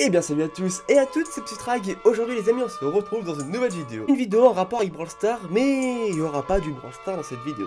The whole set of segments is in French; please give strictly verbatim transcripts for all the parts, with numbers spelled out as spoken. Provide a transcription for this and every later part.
Eh bien salut à tous et à toutes, c'est Psytrag et aujourd'hui les amis on se retrouve dans une nouvelle vidéo. Une vidéo en rapport avec Brawl Stars, mais il n'y aura pas du Brawl Stars dans cette vidéo.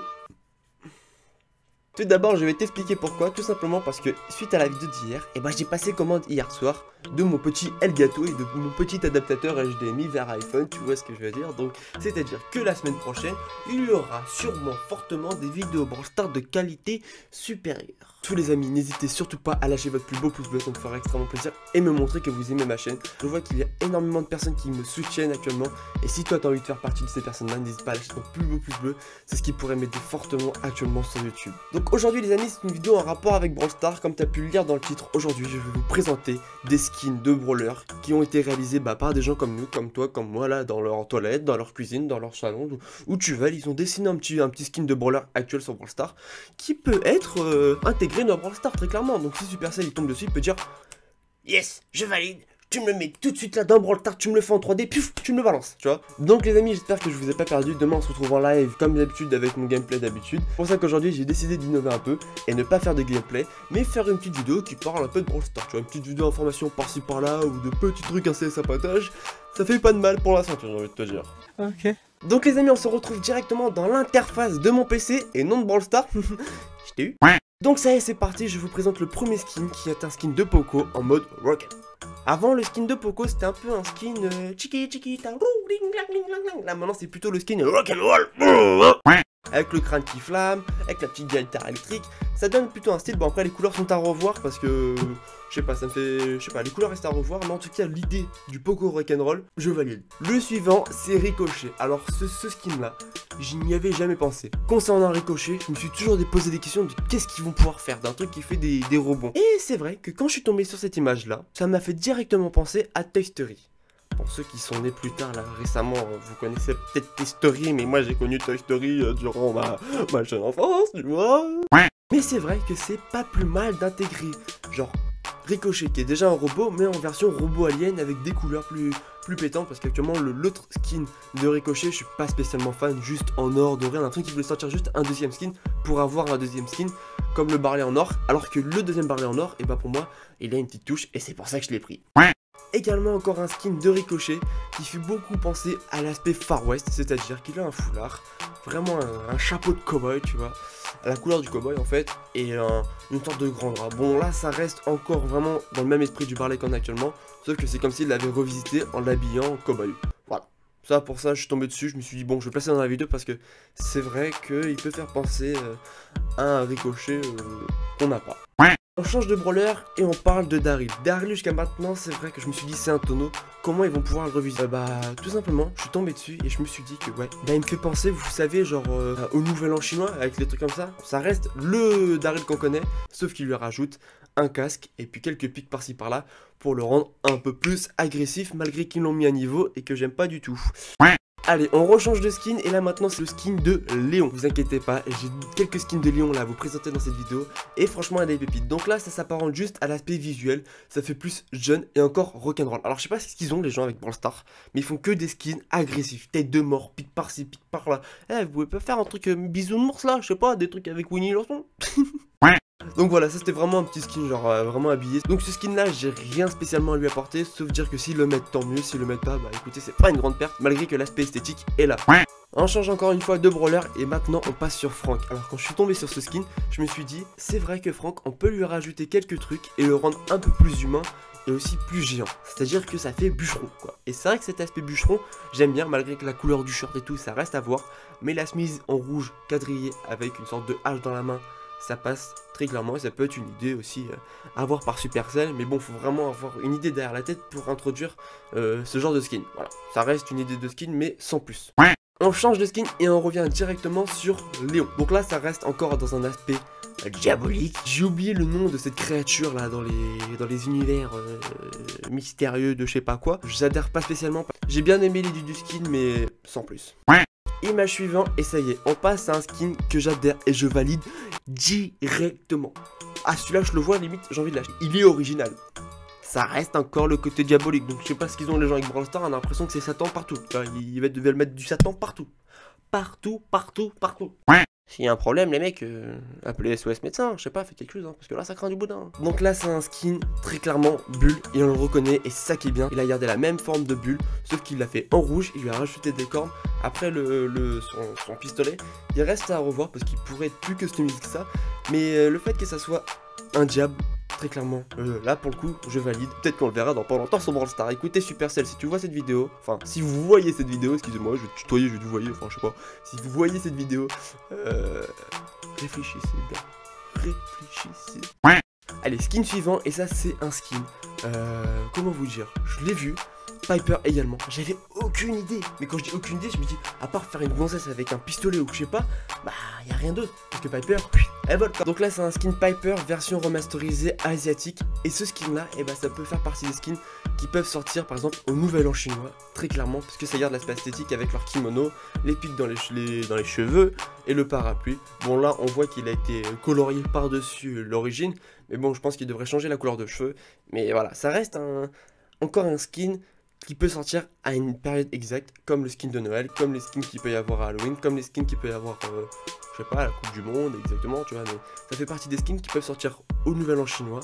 Tout d'abord je vais t'expliquer pourquoi, tout simplement parce que suite à la vidéo d'hier, eh ben, j'ai passé commande hier soir de mon petit Elgato et de mon petit adaptateur H D M I vers iPhone, tu vois ce que je veux dire. Donc c'est à dire que la semaine prochaine, il y aura sûrement fortement des vidéos Brawl Stars de qualité supérieure. Tous les amis, n'hésitez surtout pas à lâcher votre plus beau pouce bleu, ça me fera extrêmement plaisir et me montrer que vous aimez ma chaîne. Je vois qu'il y a énormément de personnes qui me soutiennent actuellement et si toi t'as envie de faire partie de ces personnes là, n'hésite pas à lâcher ton plus beau pouce bleu, c'est ce qui pourrait m'aider fortement actuellement sur YouTube. Donc aujourd'hui les amis, c'est une vidéo en rapport avec Brawl Stars, comme tu as pu le lire dans le titre. Aujourd'hui je vais vous présenter des skins de brawlers qui ont été réalisés bah, par des gens comme nous, comme toi, comme moi là, dans leur toilette, dans leur cuisine, dans leur salon, où tu vas, ils ont dessiné un petit, un petit skin de brawler actuel sur Brawl Stars qui peut être euh, intégré dans Brawl Stars très clairement. Donc si Supercell il tombe dessus, il peut dire yes, je valide, tu me le mets tout de suite là dans Brawl Stars, tu me le fais en trois D, puf, tu me le balances, tu vois. Donc les amis, j'espère que je vous ai pas perdu. Demain on se retrouve en live comme d'habitude avec mon gameplay d'habitude. Pour ça qu'aujourd'hui j'ai décidé d'innover un peu et ne pas faire de gameplay, mais faire une petite vidéo qui parle un peu de Brawl Stars, tu vois, une petite vidéo d'information par-ci par-là ou de petits trucs assez sapotage. Ça fait pas de mal pour la santé, j'ai envie de te dire. Ok. Donc les amis, on se retrouve directement dans l'interface de mon P C et non de Brawl Stars. Je t'ai eu. Donc ça y est, c'est parti, je vous présente le premier skin qui est un skin de Poco en mode Rocket. Avant, le skin de Poco c'était un peu un skin euh, chiqui chiqui, là maintenant c'est plutôt le skin Rock'n'Roll avec le crâne qui flamme, avec la petite guitare électrique. Ça donne plutôt un style, bon après les couleurs sont à revoir parce que je sais pas, ça me fait, je sais pas, les couleurs restent à revoir, mais en tout cas l'idée du Poco Rock'n'Roll, je valide. Le suivant c'est Ricochet, alors ce, ce skin là, j'y n'y avais jamais pensé. Concernant Ricochet, je me suis toujours posé des questions de qu'est-ce qu'ils vont pouvoir faire d'un truc qui fait des, des rebonds. Et c'est vrai que quand je suis tombé sur cette image là, ça m'a fait directement penser à Toy Story. Pour ceux qui sont nés plus tard là récemment, vous connaissez peut-être Toy Story, mais moi j'ai connu Toy Story euh, durant ma, ma jeune enfance, tu vois. Mais c'est vrai que c'est pas plus mal d'intégrer genre Ricochet qui est déjà un robot, mais en version robot alien avec des couleurs plus, plus pétantes, parce qu'actuellement l'autre skin de Ricochet je suis pas spécialement fan, juste en or doré, un truc qui voulait sortir juste un deuxième skin pour avoir un deuxième skin comme le barlet en or, alors que le deuxième barlet en or et bah pour moi il a une petite touche et c'est pour ça que je l'ai pris. Également encore un skin de Ricochet qui fait beaucoup penser à l'aspect Far West, c'est à dire qu'il a un foulard, vraiment un, un chapeau de cowboy, tu vois, à la couleur du cowboy en fait, et un, une sorte de grand drap. Bon là ça reste encore vraiment dans le même esprit du barlet qu'on a actuellement, sauf que c'est comme s'il l'avait revisité en l'habillant en cowboy. Voilà, ça pour ça je suis tombé dessus, je me suis dit bon je vais placer dans la vidéo parce que c'est vrai qu'il peut faire penser euh, à un Ricochet euh, qu'on n'a pas. On change de brawler et on parle de Darryl. Darryl jusqu'à maintenant, c'est vrai que je me suis dit c'est un tonneau, comment ils vont pouvoir le reviser? euh, Bah tout simplement, je suis tombé dessus et je me suis dit que ouais, bah il me fait penser, vous savez, genre euh, au nouvel an chinois avec les trucs comme ça. Ça reste le Darryl qu'on connaît, sauf qu'il lui rajoute un casque et puis quelques pics par-ci par-là pour le rendre un peu plus agressif, malgré qu'ils l'ont mis à niveau et que j'aime pas du tout. Allez, on rechange de skin et là maintenant c'est le skin de Léon. Vous inquiétez pas, j'ai quelques skins de Léon là à vous présenter dans cette vidéo et franchement il y a des pépites. Donc là ça s'apparente juste à l'aspect visuel, ça fait plus jeune et encore rock'n'roll. Alors je sais pas ce qu'ils ont les gens avec Brawl Stars, mais ils font que des skins agressifs, tête de mort, pique par-ci, pique par-là. Eh, vous pouvez pas faire un truc euh, bisounours là, je sais pas, des trucs avec Winnie l'ourson. Donc voilà, ça c'était vraiment un petit skin genre euh, vraiment habillé. Donc ce skin là j'ai rien spécialement à lui apporter, sauf dire que s'ils le mettent tant mieux, s'ils le mettent pas bah écoutez c'est pas une grande perte, malgré que l'aspect esthétique est là. On change encore une fois de brawler et maintenant on passe sur Frank. Alors quand je suis tombé sur ce skin, je me suis dit c'est vrai que Frank on peut lui rajouter quelques trucs et le rendre un peu plus humain et aussi plus géant, c'est à dire que ça fait bûcheron quoi. Et c'est vrai que cet aspect bûcheron j'aime bien, malgré que la couleur du shirt et tout ça reste à voir, mais la chemise en rouge quadrillée avec une sorte de hache dans la main, ça passe très clairement et ça peut être une idée aussi euh, à avoir par Supercell, mais bon faut vraiment avoir une idée derrière la tête pour introduire euh, ce genre de skin. Voilà, ça reste une idée de skin mais sans plus. On change de skin et on revient directement sur Léon. Donc là ça reste encore dans un aspect euh, diabolique. J'ai oublié le nom de cette créature là dans les, dans les univers euh, mystérieux de je sais pas quoi. J'adhère pas spécialement, j'ai bien aimé l'idée du skin mais sans plus. Image suivante et ça y est, on passe à un skin que j'adhère et je valide directement. Ah celui-là je le vois limite, j'ai envie de l'acheter. Il est original. Ça reste encore le côté diabolique, donc je sais pas ce qu'ils ont les gens avec Brawl Stars, on a l'impression que c'est Satan partout. Ils devaient mettre du Satan partout. Partout, partout, partout. S'il y a un problème, les mecs, euh, appelez S O S médecin, je sais pas, faites quelque chose, hein, parce que là, ça craint du boudin. Donc là, c'est un skin très clairement bulle, et on le reconnaît, et c'est ça qui est bien. Il a gardé la même forme de bulle, sauf qu'il l'a fait en rouge, il lui a rajouté des cornes. Après le, le, son, son pistolet, il reste à revoir, parce qu'il pourrait être plus customisé que ça. Mais euh, le fait que ça soit un diable, très clairement, euh, là, pour le coup, je valide. Peut-être qu'on le verra dans pas longtemps sur Brawl Stars. Écoutez, Supercell, si tu vois cette vidéo, enfin, si vous voyez cette vidéo, excusez-moi, je vais tutoyer, je vais tutoyer, enfin, je sais pas. Si vous voyez cette vidéo, euh, réfléchissez, bien. Réfléchissez. Allez, skin suivant, et ça, c'est un skin. Euh, comment vous dire? Je l'ai vu. Piper également. J'avais aucune idée. Mais quand je dis aucune idée, je me dis, à part faire une gonzesse avec un pistolet ou que je sais pas, bah, y a rien d'autre. Parce que Piper, elle vole. Donc là, c'est un skin Piper version remasterisée asiatique. Et ce skin-là, et bah, ça peut faire partie des skins qui peuvent sortir, par exemple, au Nouvel An chinois. Très clairement, parce que ça garde l'aspect esthétique avec leur kimono, les pics dans les, les, dans les cheveux et le parapluie. Bon, là, on voit qu'il a été colorié par-dessus l'origine. Mais bon, je pense qu'il devrait changer la couleur de cheveux. Mais voilà, ça reste un, encore un skin qui peut sortir à une période exacte, comme le skin de Noël, comme les skins qu'il peut y avoir à Halloween, comme les skins qu'il peut y avoir, euh, je sais pas, à la Coupe du Monde, exactement, tu vois, mais ça fait partie des skins qui peuvent sortir au Nouvel An chinois,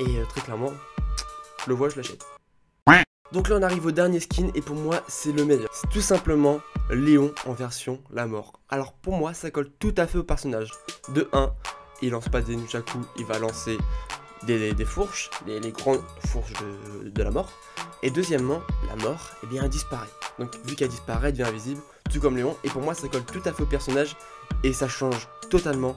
et euh, très clairement, je le vois, je l'achète. Donc là, on arrive au dernier skin, et pour moi, c'est le meilleur. C'est tout simplement Léon en version la mort. Alors pour moi, ça colle tout à fait au personnage. De un, il lance pas des nunchaku, il va lancer des, des, des fourches, les, les grandes fourches de, de la mort. Et deuxièmement, la mort, eh bien, elle disparaît. Donc, vu qu'elle disparaît, elle devient invisible, tout comme Léon. Et pour moi, ça colle tout à fait au personnage et ça change totalement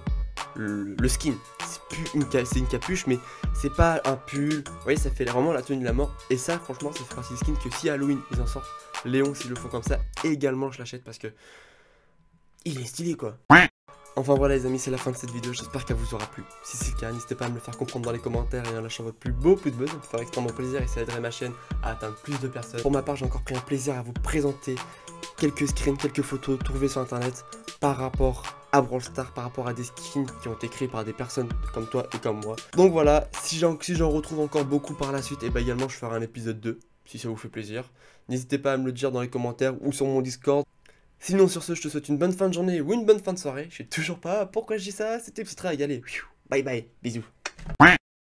le, le skin. C'est plus une, c'est une capuche, mais c'est pas un pull. Vous voyez, ça fait vraiment la tenue de la mort. Et ça, franchement, ça fait partie du skin que si Halloween, ils en sortent, Léon, s'ils le font comme ça, également, je l'achète parce que il est stylé, quoi. Enfin voilà les amis, c'est la fin de cette vidéo, j'espère qu'elle vous aura plu. Si c'est le cas, n'hésitez pas à me le faire comprendre dans les commentaires et en lâchant votre plus beau pouce bleu, ça me fera extrêmement plaisir et ça aiderait ma chaîne à atteindre plus de personnes. Pour ma part, j'ai encore pris un plaisir à vous présenter quelques screens, quelques photos trouvées sur internet par rapport à Brawl Stars, par rapport à des skins qui ont été créés par des personnes comme toi et comme moi. Donc voilà, si j'en si j'en retrouve encore beaucoup par la suite, et bah également je ferai un épisode deux, si ça vous fait plaisir. N'hésitez pas à me le dire dans les commentaires ou sur mon Discord. Sinon, sur ce, je te souhaite une bonne fin de journée ou une bonne fin de soirée. Je sais toujours pas pourquoi je dis ça, c'était Psytrag. Allez, bye bye, bisous.